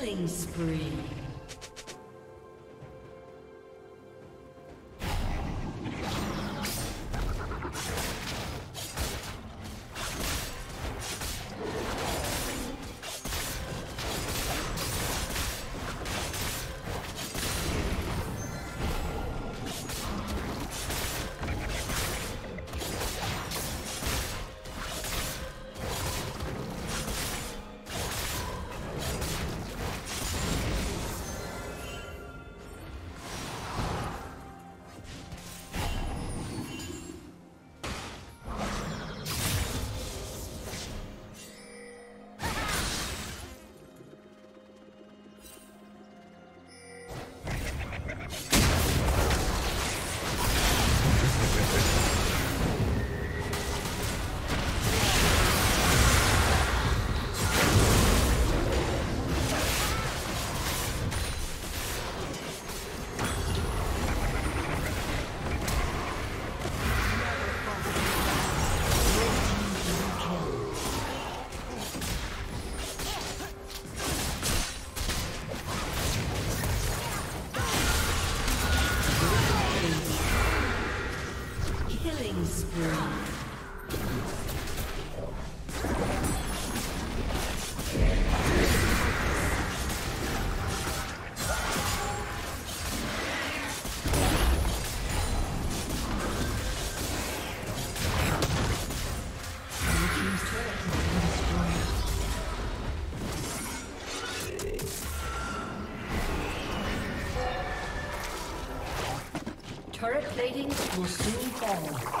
Killing spree. Turret plating will soon fall.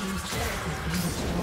Team's turret has been destroyed.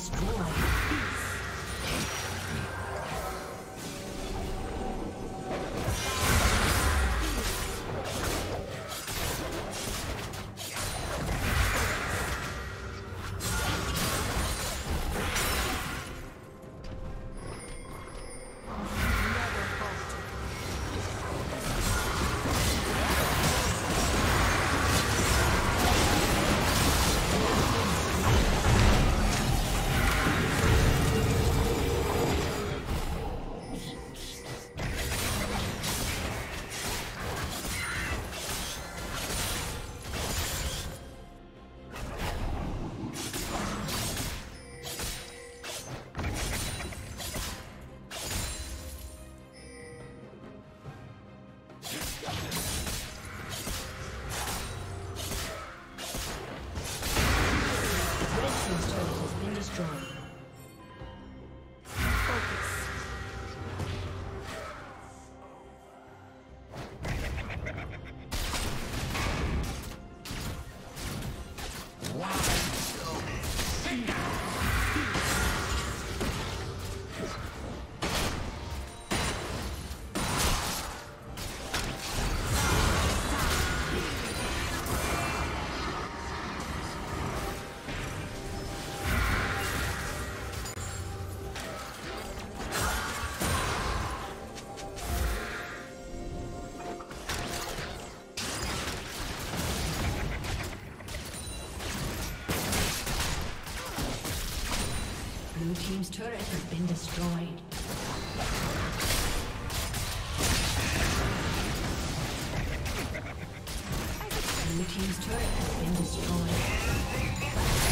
destroyed. Blue team's turret has been destroyed. Blue team's turret has been destroyed.